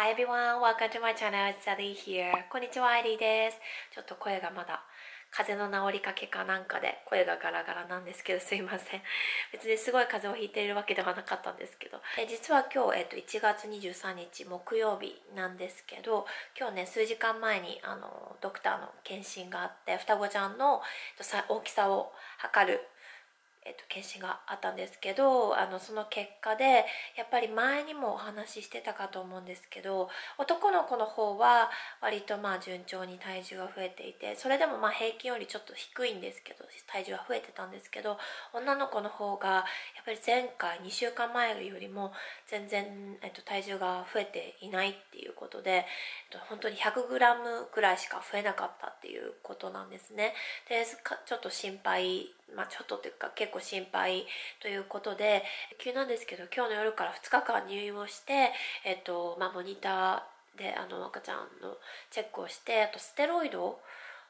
Hi everyone, welcome to my channel. It's Ali here. こんにちは、エリーです。ちょっと声がまだ風邪の治りかけかなんかで声がガラガラなんですけど、すいません。別にすごい風邪をひいているわけではなかったんですけど、実は今日、1月23日木曜日なんですけど、今日ね数時間前にドクターの検診があって、双子ちゃんの大きさを測る検診があったんですけど、その結果でやっぱり前にもお話ししてたかと思うんですけど、男の子の方は割とまあ順調に体重が増えていて、それでもまあ平均よりちょっと低いんですけど、体重は増えてたんですけど、女の子の方がやっぱり前回2週間前よりも全然、体重が増えていないっていうことで、本当に 100g くらいしか増えなかったっていうことなんですね。でちょっと心配、まあちょっとというか結構心配ということで、急なんですけど今日の夜から2日間入院をして、モニターで赤ちゃんのチェックをして、あとステロイド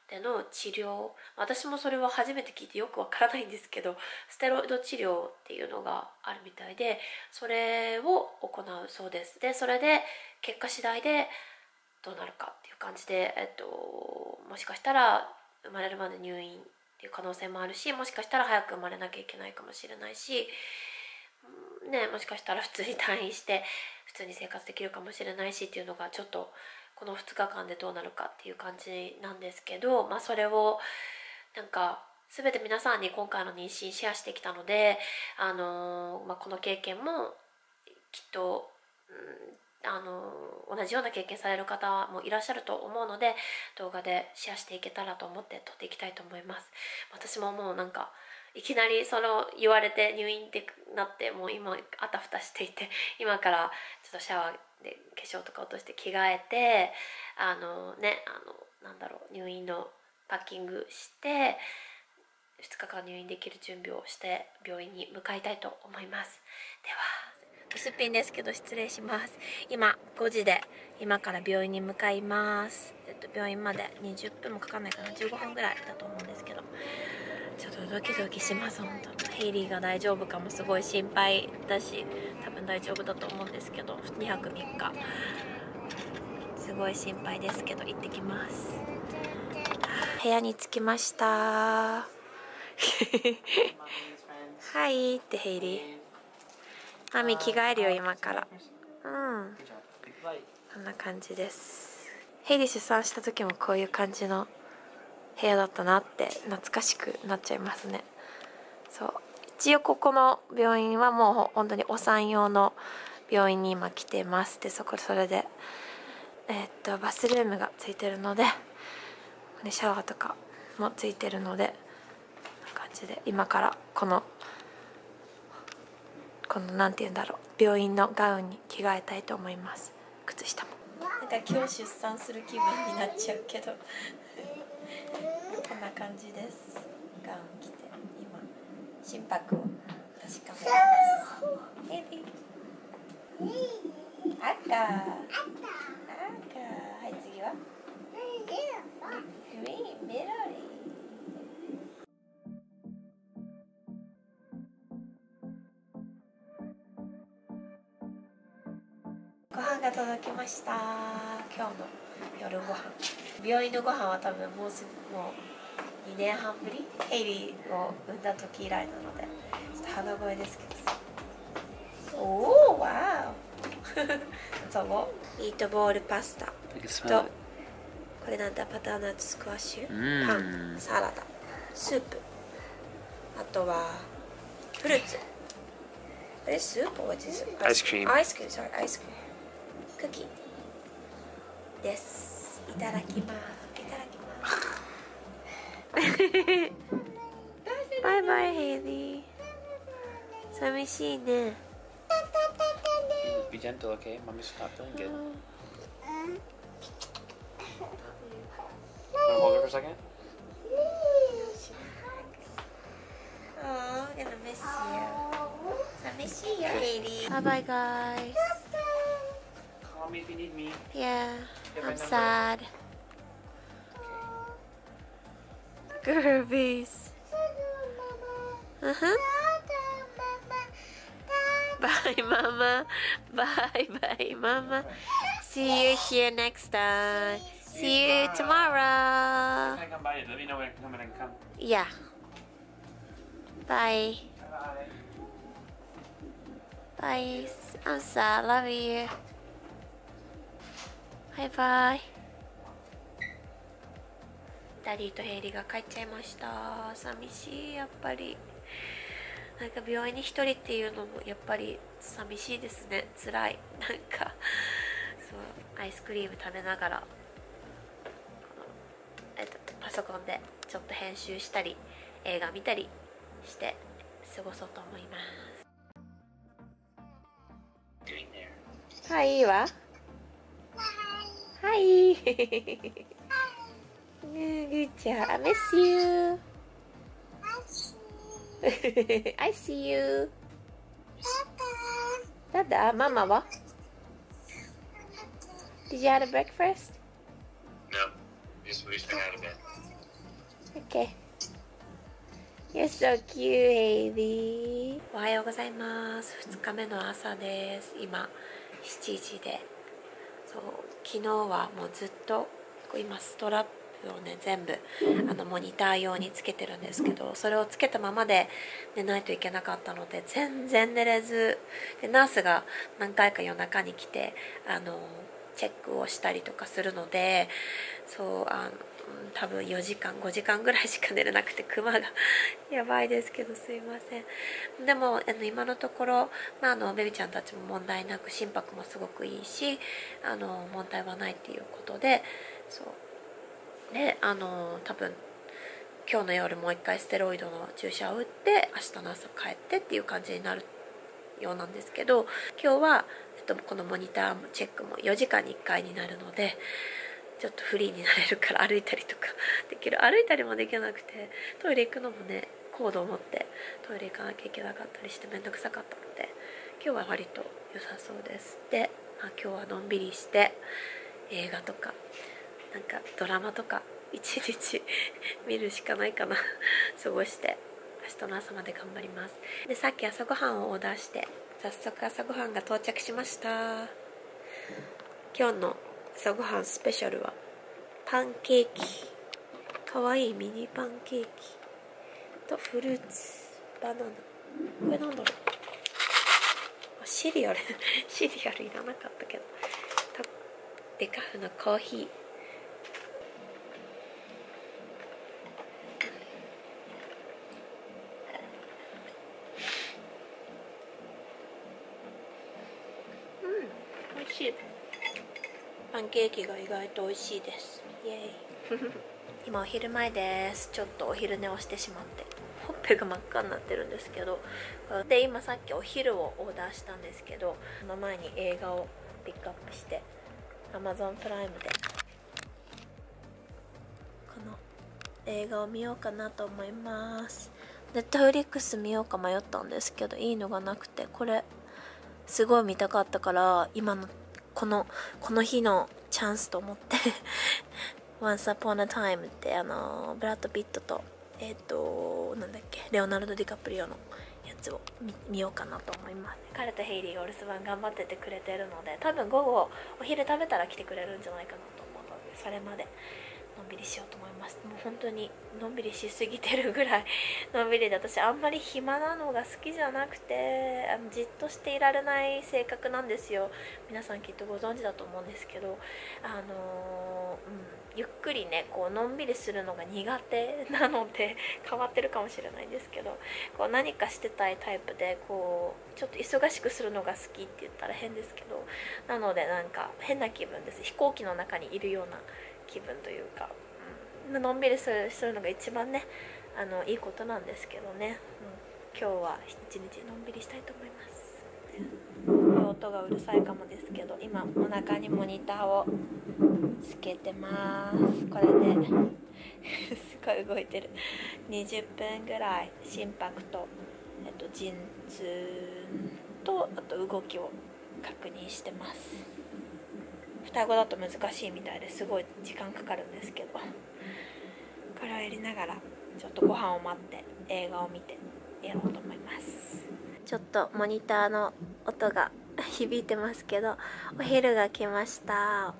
での治療、私もそれは初めて聞いてよくわからないんですけど、ステロイド治療っていうのがあるみたいで、それを行うそうです。でそれで結果次第でどうなるかっていう感じで、もしかしたら生まれるまで入院っていう可能性もあるし、もしかしたら早く生まれなきゃいけないかもしれないし、もしかしたら普通に退院して普通に生活できるかもしれないしっていうのが、ちょっとこの2日間でどうなるかっていう感じなんですけど、それをなんか全て皆さんに今回の妊娠シェアしてきたので、この経験もきっと同じような経験される方もいらっしゃると思うので、動画でシェアしていけたらと思って撮っていきたいと思います。私ももうなんかいきなりその言われて入院ってなって、もう今あたふたしていて、今からちょっとシャワーで化粧とか落として着替えて、入院のパッキングして2日間入院できる準備をして病院に向かいたいと思います。では薄っぴんですけど失礼します。今5時で、今から病院に向かいます。病院まで20分もかかんないかな、15分ぐらいだと思うんですけど、ちょっとドキドキします本当に。ヘイリーが大丈夫かもすごい心配だし、多分大丈夫だと思うんですけど、2泊3日すごい心配ですけど行ってきます。部屋に着きました。はいってヘイリー。マミ着替えるよ今から。こんな感じです。ヘイリー出産した時もこういう感じの部屋だったなって懐かしくなっちゃいますね。そう一応ここの病院はもう本当にお産用の病院に今来てます。でそれでバスルームがついてるので、シャワーとかもついてるので、こんな感じで今からこのなんて言うんだろう、病院のガウンに着替えたいと思います。靴下もなんか今日出産する気分になっちゃうけどこんな感じです。ガウン着て今心拍を確かめます。赤はい次はグリーンメロディー。ご飯が届きました。今日の夜ご飯、病院のご飯は多分もう2年半ぶり、ヘイリーを産んだ時以来なのでちょっと鼻声ですけどさ。おーわーそごミートボールパスタと、これなんだ、バターナッツスクワッシュ、パン、サラダ、スープ、あとはフルーツ、あれスープはアイスクリーム、アイスクリームクッキーです。いただきます。いただきます。バイバイヘイリー。寂しいね。Be gentle, okay? Mommy's not feeling good. Wanna hold her for a second? Oh, I'm gonna miss you. 寂しいよヘイリー。Bye bye guys.If you need me. Yeah, I'm sad. Girlies. Bye, mama. Bye, bye, mama. See you here next time. See you tomorrow. If I come by, let me know when I can come and I can come. Yeah. Bye. Bye. Ansa, love you. Bye bye. ダディとヘイリーが帰っちゃいました。寂しい、やっぱり。なんか病院に一人っていうのもやっぱり寂しいですね。辛い。なんかそうアイスクリーム食べながらパソコンでちょっと編集したり映画見たりして過ごそうと思います。はい、いいわ。はい。Good job. I miss you. I see you. ダダ、ママは Did you have a breakfast? No, just reaching out of bed. Okay. You're so cute, Hailey. おはようございます。2日目の朝です。今7時で、そう昨日はもうずっと今ストラップをね、全部モニター用につけてるんですけど、それをつけたままで寝ないといけなかったので全然寝れずで、ナースが何回か夜中に来てチェックをしたりとかするので、そう多分4時間5時間ぐらいしか寝れなくてクマがやばいですけど、すいません。でも今のところ、まあ、ベビちゃんたちも問題なく心拍もすごくいいし問題はないっていうことで、そうで多分今日の夜もう一回ステロイドの注射を打って明日の朝帰ってっていう感じになるようなんですけど、今日は、このモニターチェックも4時間に1回になるのでちょっとフリーになれるから歩いたりとかできる。歩いたりもできなくてトイレ行くのもね、コードを持ってトイレ行かなきゃいけなかったりして面倒くさかったので今日は割と良さそうです。で、まあ、今日はのんびりして映画とか。なんかドラマとか一日見るしかないかな過ごして明日の朝まで頑張ります。でさっき朝ごはんをオーダーして早速朝ごはんが到着しました。今日の朝ごはんスペシャルはパンケーキ、かわいいミニパンケーキとフルーツ、バナナ、これなんだろう、シリアルシリアルいらなかったけど、デカフのコーヒー、パンケーキが意外と美味しいです。イエーイ。今お昼前です。ちょっとお昼寝をしてしまってほっぺが真っ赤になってるんですけど、で今さっきお昼をオーダーしたんですけど、その前に映画をピックアップして Amazon プライムでこの映画を見ようかなと思います。 Netflix 見ようか迷ったんですけどいいのがなくて、これすごい見たかったから今のこの日のチャンスと思って「Once Upon a Time」ってブラッド・ピットとなんだっけレオナルド・ディカプリオのやつを見ようかなと思います。彼とヘイリーがお留守番頑張っててくれてるので多分午後お昼食べたら来てくれるんじゃないかなと思うので、それまでのんびりしようと思います。もう本当にのんびりしすぎてるぐらいのんびりで、私あんまり暇なのが好きじゃなくてじっとしていられない性格なんですよ。皆さんきっとご存知だと思うんですけどゆっくりねこうのんびりするのが苦手なので変わってるかもしれないんですけど、こう何かしてたいタイプでこうちょっと忙しくするのが好きって言ったら変ですけど、なのでなんか変な気分です。飛行機の中にいるような気分というか、のんびりするのが一番ねいいことなんですけどね、今日は一日のんびりしたいと思います。音がうるさいかもですけど今お腹にモニターをつけてます。これですごい動いてる。20分ぐらい心拍と、陣痛とあと動きを確認してます。双子だと難しいみたいですごい時間かかるんですけど、これをやりながらちょっとご飯を待って映画を見てやろうと思います。ちょっとモニターの音が響いてますけど、お昼が来ました。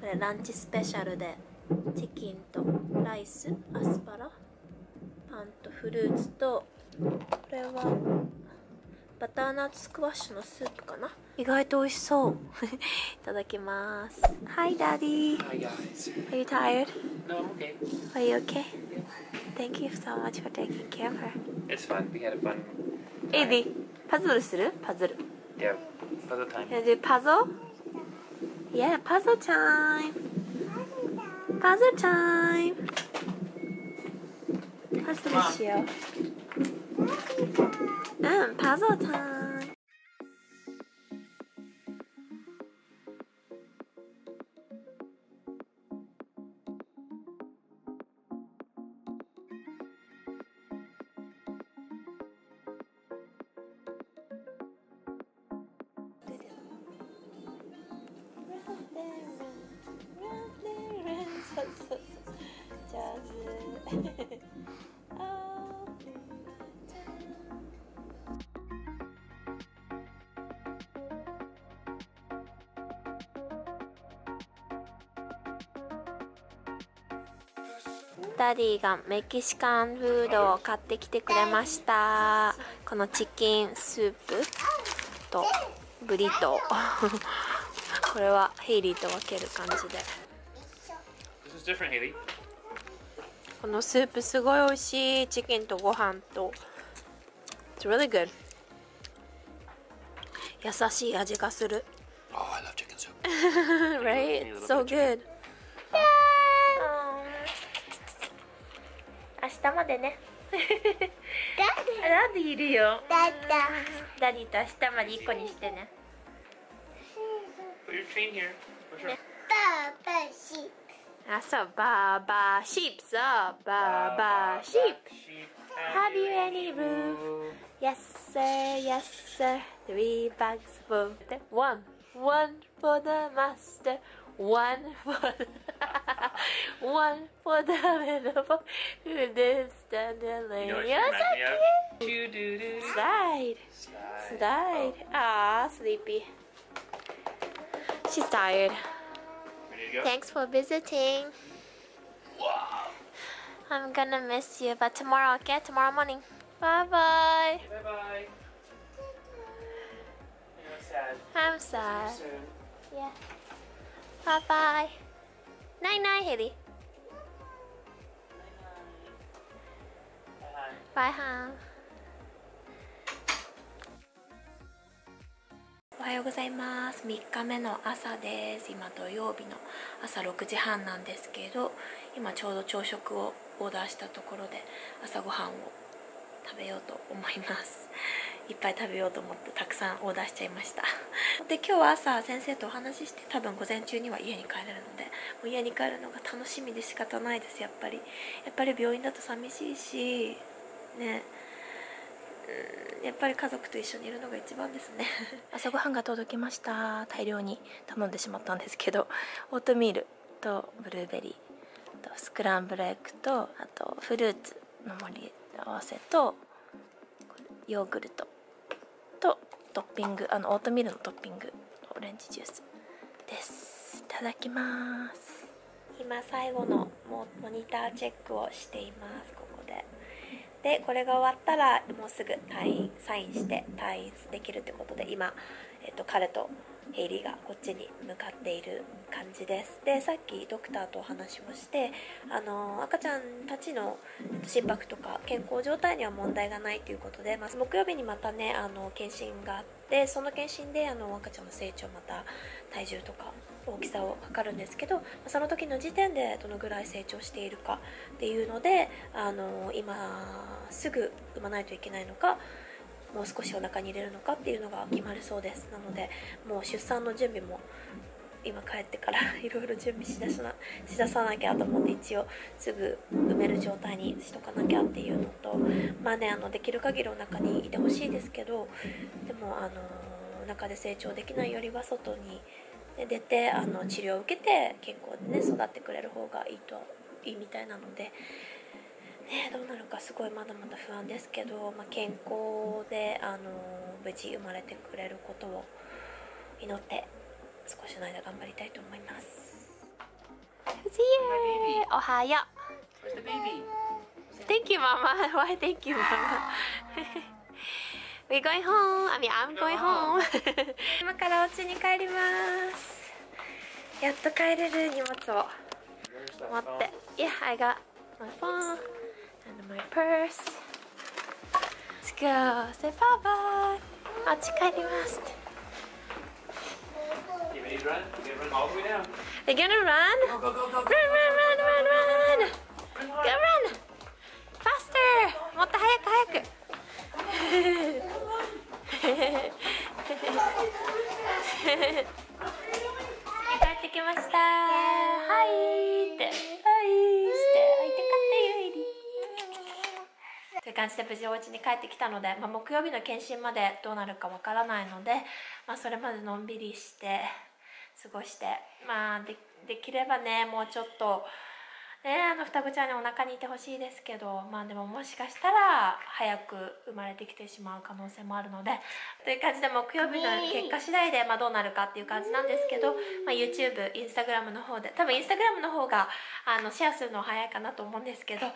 これランチスペシャルでチキンとライス、アスパラ、パンとフルーツと、これはバターナッツスクワッシュのスープかな。意外と美味しそう。いただきます。 Hi Daddy. Hi guys. Are you tired? No, I'm okay. Are you okay? Thank you so much for taking care of her. It's fun. We had a fun time. Eddie, パズルする？パズル。Yeah, puzzle time. Can you do puzzle? Yeah, puzzle time. Puzzle time. パズルしよう。うん、パズルタイム。ダディがメキシカンフードを買ってきてくれました。このチキンスープとブリトー。これはヘイリーと分ける感じで。このスープすごい美味しい。チキンとご飯と。It's really good. 優しい味がする。Oh, I love chicken soup. Right? It's so good. 明日までね。ダディいるよ。ダディと明日まで一個にしてね。So, Baba sheep, so Baba sheep. Have you any roof? Yes, sir, yes, sir. 3 bags for the one for the master, one for the little boy who lives down the lane. Slide. Ah, sleepy. She's tired. Thanks for visiting. Wow. I'm gonna miss you, but tomorrow, okay? Tomorrow morning. Bye bye. Bye bye. I'm sad. See you soon. Yeah. Bye bye. Night night, Haley. Bye, Han. おはようございます。3日目の朝です。今土曜日の朝6時半なんですけど、今ちょうど朝食をオーダーしたところで朝ごはんを食べようと思います。いっぱい食べようと思ってたくさんオーダーしちゃいました。で、今日は朝先生とお話しして、多分午前中には家に帰れるので、もう家に帰るのが楽しみで仕方ないです。やっぱり病院だと寂しいしね。やっぱり家族と一緒にいるのが一番ですね。朝ごはんが届きました。大量に頼んでしまったんですけど、オートミールとブルーベリーとスクランブルエッグと、あとフルーツの盛り合わせとヨーグルトとトッピング、オートミールのトッピング、オレンジジュースです。いただきます。今最後のモニターチェックをしています。ここでこれが終わったらもうすぐサインして退院できるってことで、今、彼とヘイリーがこっちに向かっている感じです。で、さっきドクターとお話をして、赤ちゃんたちの心拍とか健康状態には問題がないということで、まず木曜日にまたね、検診があって、その検診で赤ちゃんの成長、また体重とか大きさを測るんですけど、その時の時点でどのぐらい成長しているかっていうので、今すぐ産まないといけないのか、もう少しお腹に入れるのかっていうのが決まるそうです。なので、もう出産の準備も今帰ってからいろいろ準備しださなきゃと思って、一応すぐ産める状態にしとかなきゃっていうのと、まあね、できる限りお腹にいてほしいですけど、でもお腹で成長できないよりは外に出て治療を受けて健康でね、育ってくれる方がいいみたいなので。どうなるかすごいまだまだ不安ですけど、健康で無事生まれてくれることを祈って少しの間頑張りたいと思います。おはよう。 Thank you mama. Why thank you mama? We're going home. I mean, I'm going home. 今からお家に帰ります。やっと帰れる荷物を持って。 Yeah, I got my phone and my purse. Let's go. Say bye bye. お家帰ります。 You ready to run? All the way down. You're gonna run? Go, go, go, go, go. Run, run, run, run, run. Go run. Faster. もっと早く帰ってきました。はいってはいして会いたかったよりという感じで無事お家に帰ってきたので、まあ、木曜日の検診までどうなるかわからないので、まあ、それまでのんびりして過ごして、まあ できればね、もうちょっとね、双子ちゃんにお腹にいてほしいですけど、まあでももしかしたら早く生まれてきてしまう可能性もあるので、という感じで木曜日の結果次第で、まあ、どうなるかっていう感じなんですけど、まあ、YouTube、Instagram の方で、多分 Instagram の方がシェアするの早いかなと思うんですけど、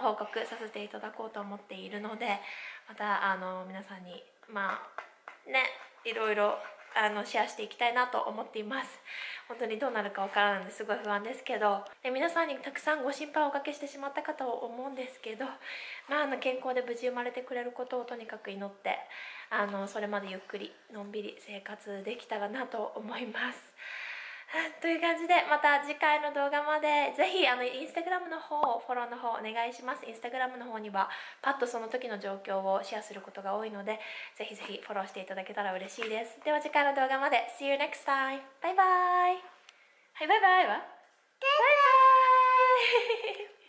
報告させていただこうと思っているので、また皆さんにまあね、いろいろシェアしていきたいなと思っています。本当にどうなるかわからないのですごい不安ですけど、で皆さんにたくさんご心配をおかけしてしまったかと思うんですけど、まあ、健康で無事生まれてくれることをとにかく祈って、それまでゆっくりのんびり生活できたらなと思います。という感じで、また次回の動画までぜひインスタグラムの方、フォローの方お願いします。インスタグラムの方にはパッとその時の状況をシェアすることが多いので、ぜひぜひフォローしていただけたら嬉しいです。では次回の動画まで。 See you next time. バイバイ。はい、バイバイはバイバイ